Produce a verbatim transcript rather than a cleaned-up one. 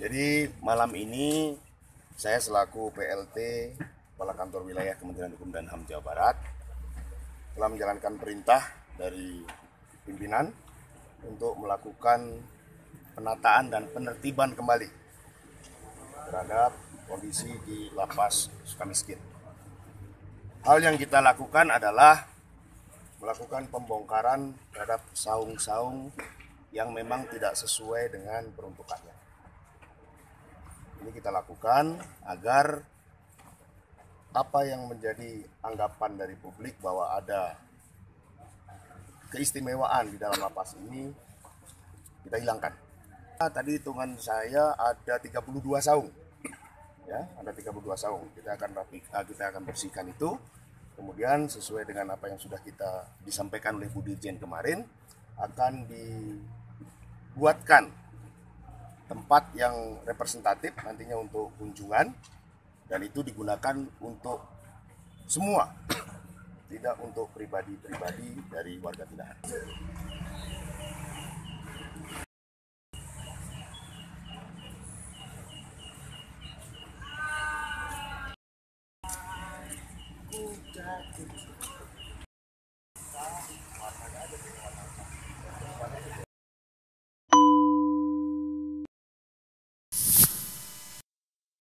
Jadi malam ini saya selaku P L T Kepala Kantor Wilayah Kementerian Hukum dan H A M Jawa Barat telah menjalankan perintah dari pimpinan untuk melakukan penataan dan penertiban kembali terhadap kondisi di Lapas Sukamiskin. Hal yang kita lakukan adalah melakukan pembongkaran terhadap saung-saung yang memang tidak sesuai dengan peruntukannya. Ini kita lakukan agar apa yang menjadi anggapan dari publik bahwa ada keistimewaan di dalam lapas ini kita hilangkan. Nah, tadi hitungan saya ada tiga puluh dua saung. Ya, ada tiga puluh dua saung. Kita akan rapi, kita akan bersihkan itu. Kemudian sesuai dengan apa yang sudah kita disampaikan oleh Bu Dirjen kemarin, akan dibuatkan tempat yang representatif nantinya untuk kunjungan, dan itu digunakan untuk semua, tidak untuk pribadi-pribadi dari warga binaan. Thank you.